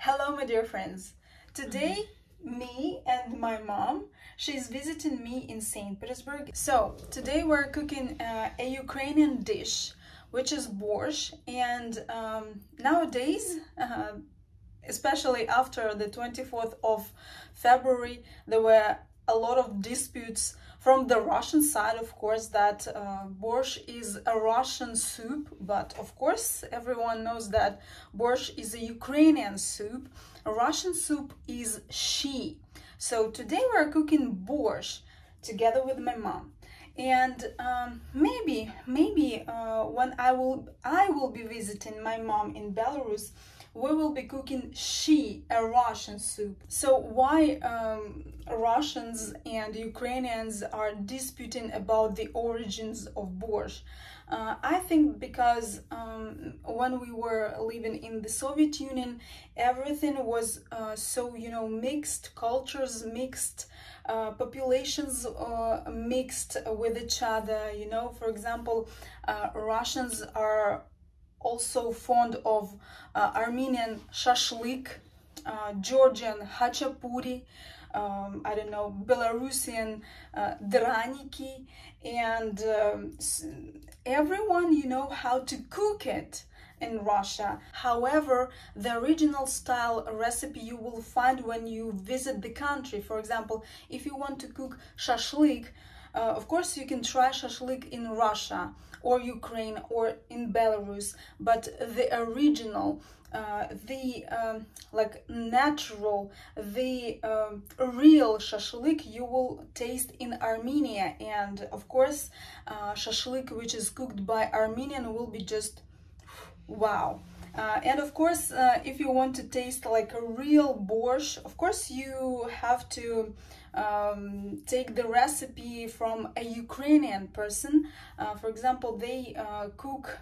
Hello, my dear friends. Today, me and my mom, she's visiting me in St. Petersburg. So, today we're cooking a Ukrainian dish, which is borscht. And nowadays, especially after the 24th of February, there were a lot of disputes from the Russian side, of course, that borscht is a Russian soup, but of course everyone knows that borscht is a Ukrainian soup. A Russian soup is shchi. So today we're cooking borscht together with my mom, and maybe when I will be visiting my mom in Belarus, we will be cooking shchi, a Russian soup. So why Russians and Ukrainians are disputing about the origins of borscht? I think because when we were living in the Soviet Union, everything was so, you know, mixed cultures, mixed populations, mixed with each other, you know. For example, Russians are also fond of Armenian shashlik, Georgian hachapuri, I don't know, Belarusian draniki, and everyone, you know, how to cook it in Russia. However, the original style recipe you will find when you visit the country. For example, if you want to cook shashlik, of course, you can try shashlik in Russia or Ukraine or in Belarus, but the original, like natural, the real shashlik you will taste in Armenia. And of course, shashlik which is cooked by Armenian will be just wow. And of course, if you want to taste like a real borscht, of course you have to take the recipe from a Ukrainian person. For example, they cook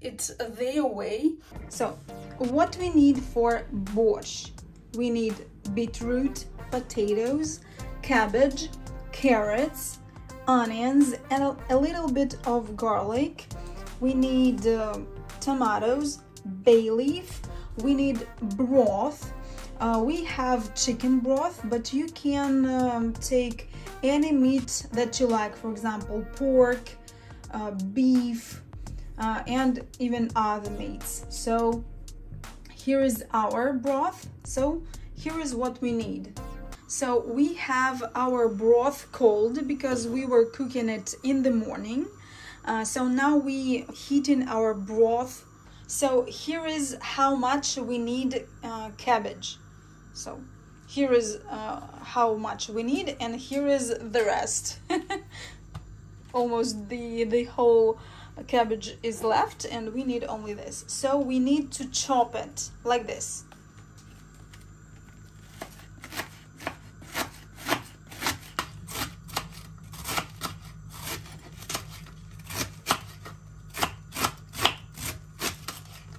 it their way. So what we need for borscht? We need beetroot, potatoes, cabbage, carrots, onions, and a little bit of garlic. We need tomatoes, bay leaf, we need broth. We have chicken broth, but you can take any meat that you like, for example, pork, beef, and even other meats. So here is our broth. So here is what we need. So we have our broth cold because we were cooking it in the morning. So now we heating our broth. So here is how much we need cabbage. So here is how much we need, and here is the rest. Almost the whole cabbage is left, and we need only this. So we need to chop it like this.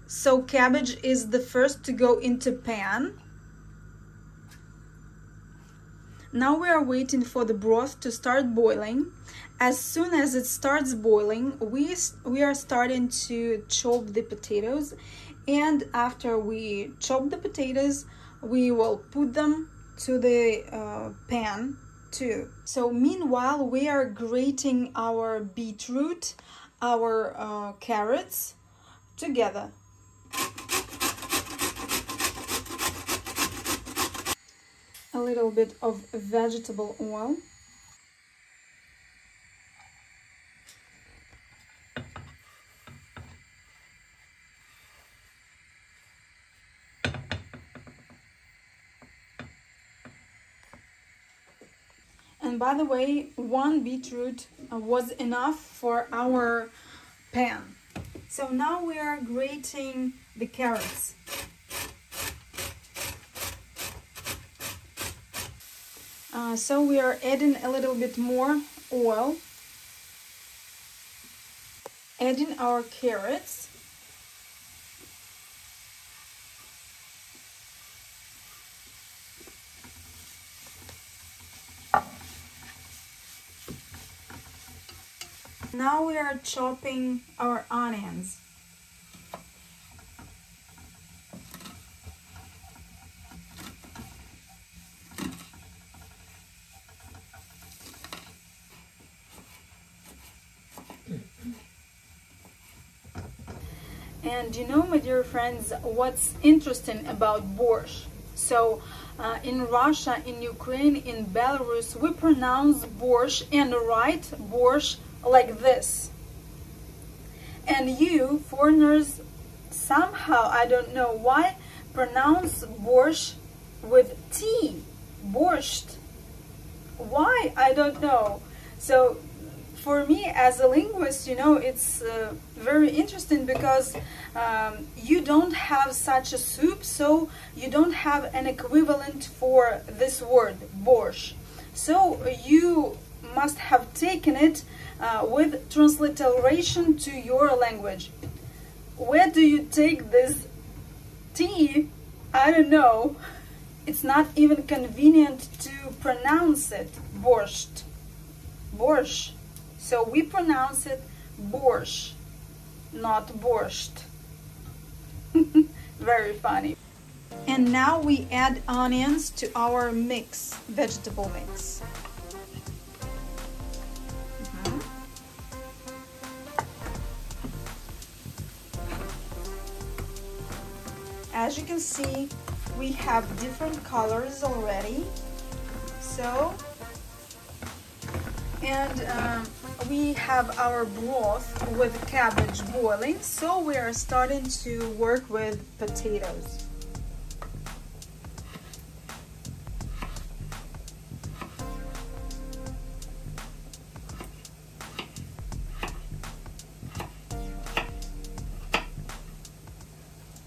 So cabbage is the first to go into pan. Now we are waiting for the broth to start boiling. As soon as it starts boiling, we are starting to chop the potatoes. And after we chop the potatoes, we will put them to the pan too. So meanwhile, we are grating our beetroot, our carrots together. A little bit of vegetable oil. And by the way, one beetroot was enough for our pan. So now we are grating the carrots. So we are adding a little bit more oil, adding our carrots, now we are chopping our onions. And you know, my dear friends, what's interesting about borscht? So in Russia, in Ukraine, in Belarus, we pronounce borscht and write borscht like this. And you, foreigners, somehow, I don't know why, pronounce borscht with T, borscht. Why? I don't know. So for me, as a linguist, you know, it's very interesting because you don't have such a soup, so you don't have an equivalent for this word, borscht. So you must have taken it with transliteration to your language. Where do you take this T? I don't know. It's not even convenient to pronounce it, borscht, borscht. So we pronounce it borscht, not borscht. Very funny. And now we add onions to our mix, vegetable mix. As you can see, we have different colors already. So, and we have our broth with cabbage boiling, so we are starting to work with potatoes.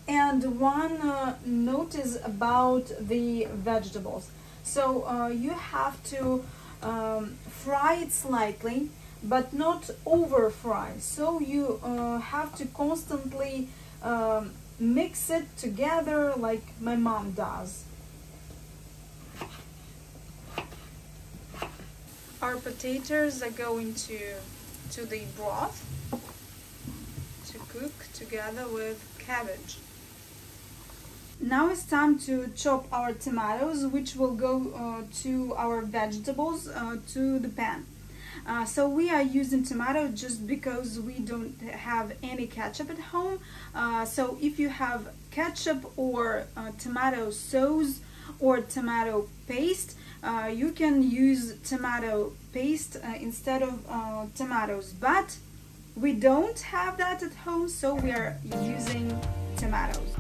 And one notice about the vegetables. So you have to fry it slightly, but not over fry. So you have to constantly mix it together like my mom does. Our potatoes are going to the broth to cook together with cabbage. Now it's time to chop our tomatoes, which will go to our vegetables, to the pan. So we are using tomato just because we don't have any ketchup at home. So if you have ketchup or tomato sauce or tomato paste, you can use tomato paste instead of tomatoes. But we don't have that at home, so we are using tomatoes.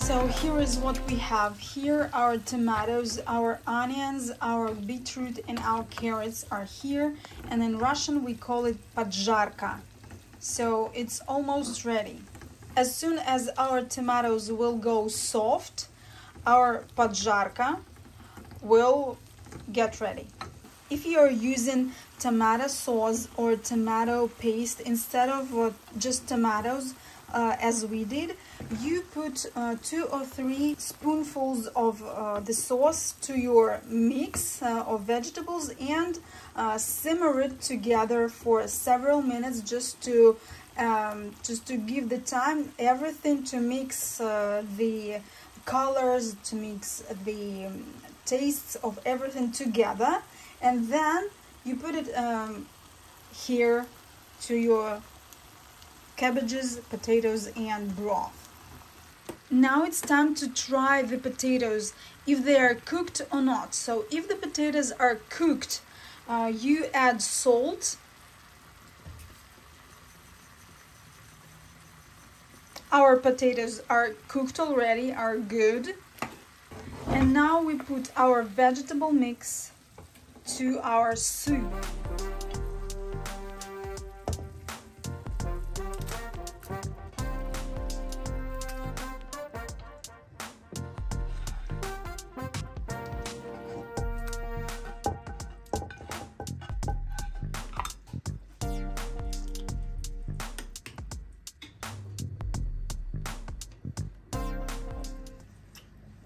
So here is what we have. Here our tomatoes, our onions, our beetroot and our carrots are here, and in Russian we call it padzharka. So it's almost ready. As soon as our tomatoes will go soft, our padzharka will get ready. If you are using tomato sauce or tomato paste instead of just tomatoes, as we did, you put 2 or 3 spoonfuls of the sauce to your mix of vegetables and simmer it together for several minutes just to give the time everything to mix the colors, to mix the tastes of everything together, and then you put it here to your cabbages, potatoes and broth. Now it's time to try the potatoes, if they are cooked or not. So if the potatoes are cooked, you add salt, our potatoes are cooked already, are good, and now we put our vegetable mix to our soup.